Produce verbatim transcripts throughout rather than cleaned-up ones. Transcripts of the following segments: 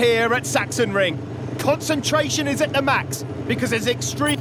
here at Sachsenring. Concentration is at the max because it's extreme.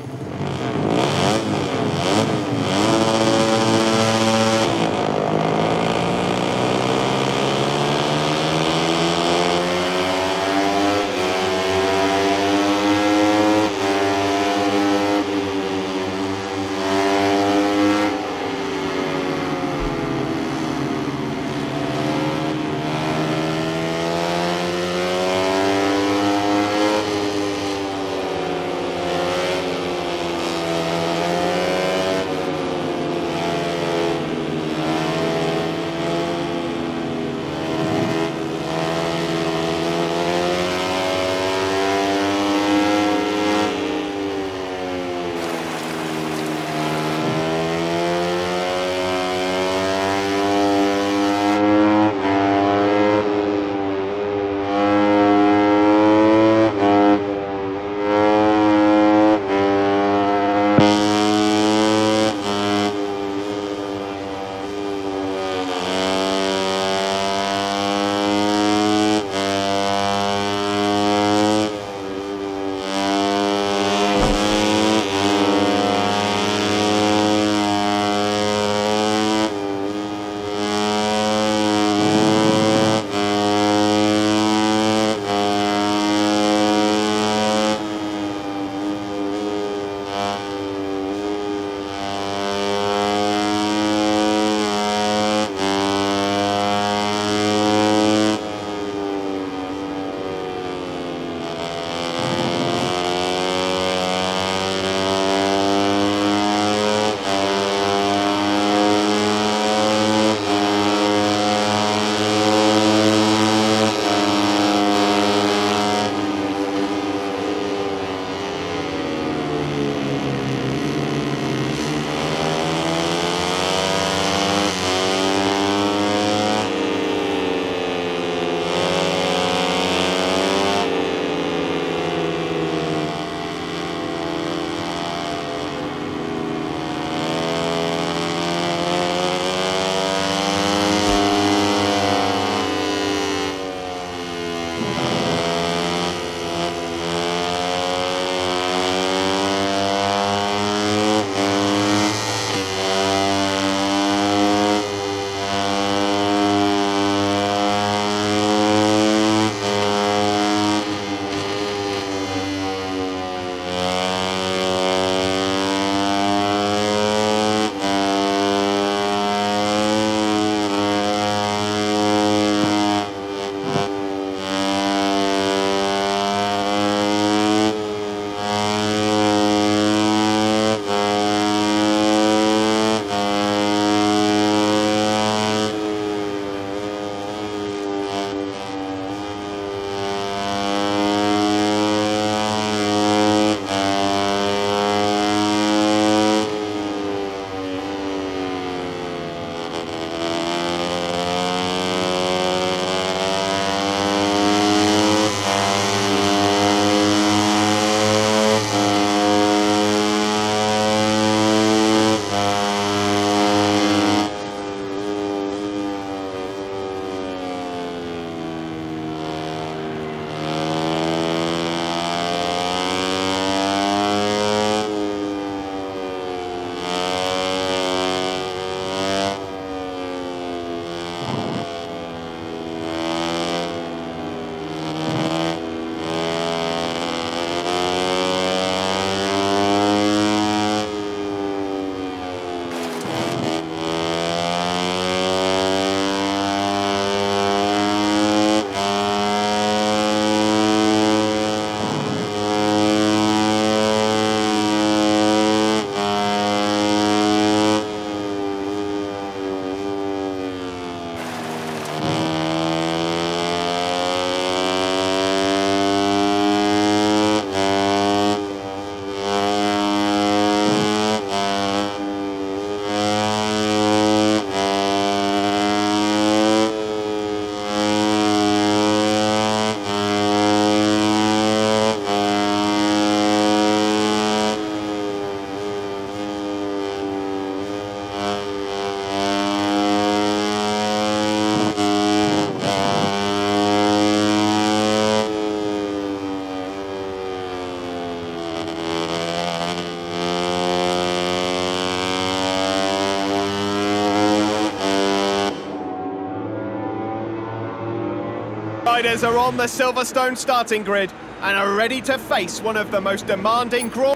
riders are on the Silverstone starting grid and are ready to face one of the most demanding gr-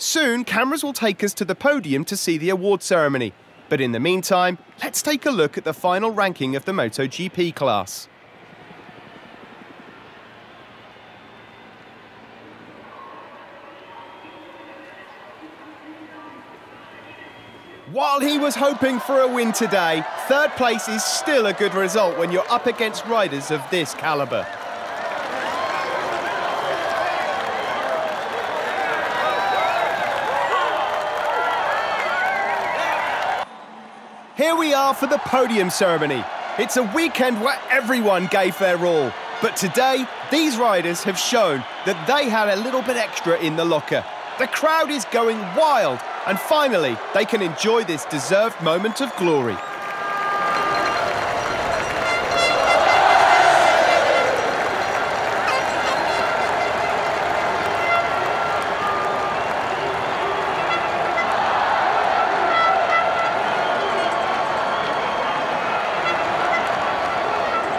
Soon, cameras will take us to the podium to see the award ceremony. But in the meantime, let's take a look at the final ranking of the MotoGP class. While he was hoping for a win today, third place is still a good result when you're up against riders of this calibre. Here we are for the podium ceremony. It's a weekend where everyone gave their all. But today, these riders have shown that they had a little bit extra in the locker. The crowd is going wild. And finally, they can enjoy this deserved moment of glory.